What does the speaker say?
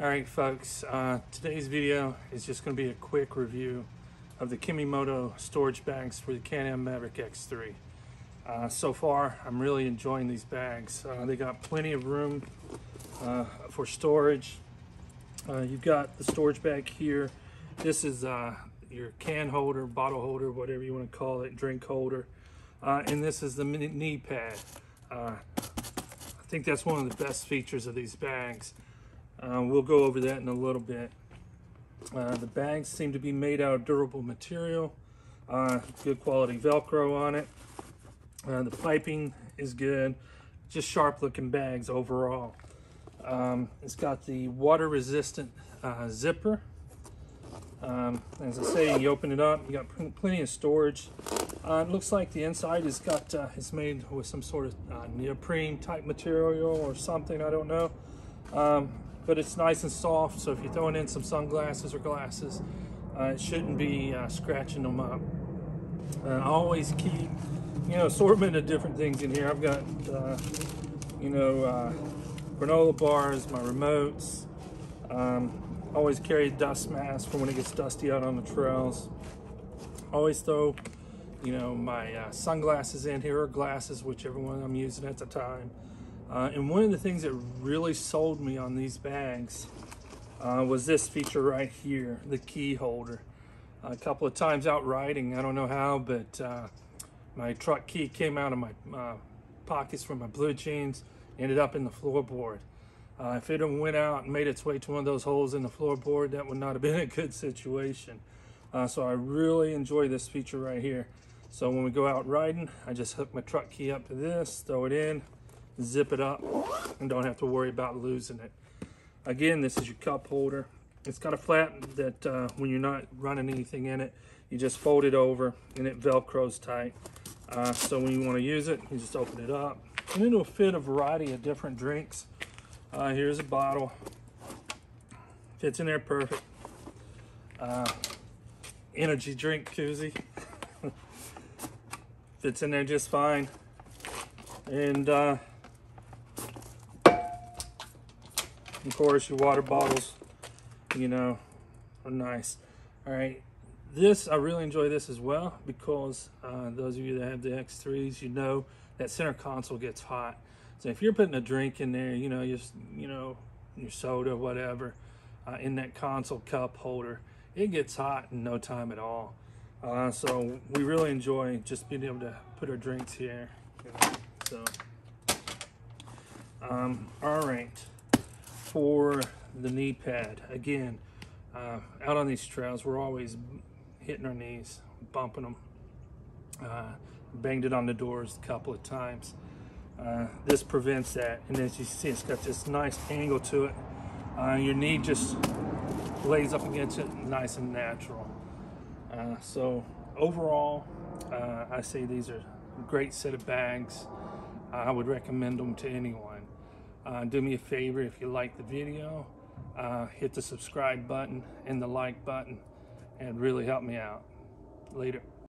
Alright folks, today's video is just going to be a quick review of the Kemimoto storage bags for the Can-Am Maverick X3. So far I'm really enjoying these bags. They got plenty of room for storage. You've got the storage bag here. This is your can holder, bottle holder, whatever you want to call it, drink holder. And this is the knee pad. I think that's one of the best features of these bags. We'll go over that in a little bit. The bags seem to be made out of durable material, good quality Velcro on it. The piping is good, just sharp looking bags overall. It's got the water resistant zipper. As I say, you open it up, you got plenty of storage. It looks like the inside has got, it's made with some sort of neoprene type material or something, I don't know. But it's nice and soft, so if you're throwing in some sunglasses or glasses, it shouldn't be scratching them up. I always keep, assortment of different things in here. I've got, granola bars, my remotes. Always carry dust mask for when it gets dusty out on the trails. Always throw, my sunglasses in here, or glasses, whichever one I'm using at the time. And one of the things that really sold me on these bags was this feature right here, the key holder. A couple of times out riding, I don't know how, but my truck key came out of my pockets from my blue jeans, ended up in the floorboard. If it went out and made its way to one of those holes in the floorboard, that would not have been a good situation. So I really enjoy this feature right here. So when we go out riding, I just hook my truck key up to this, throw it in, zip it up, and don't have to worry about losing it. Again, this is your cup holder. It's got a flap that when you're not running anything in it, you just fold it over and it velcros tight. So when you want to use it, you just open it up and it'll fit a variety of different drinks. Here's a bottle, fits in there perfect. Energy drink koozie fits in there just fine. And of course, your water bottles, are nice. All right, I really enjoy this as well because those of you that have the X3s, that center console gets hot. So if you're putting a drink in there, your soda, whatever, in that console cup holder, it gets hot in no time at all. So we really enjoy just being able to put our drinks here. So, all right. For the knee pad, again, out on these trails, we're always hitting our knees, bumping them. Banged it on the doors a couple of times. This prevents that, and as you see, it's got this nice angle to it. Your knee just lays up against it, nice and natural. So overall, I say these are a great set of bags. I would recommend them to anyone. Do me a favor, if you like the video, hit the subscribe button and the like button and really help me out. Later.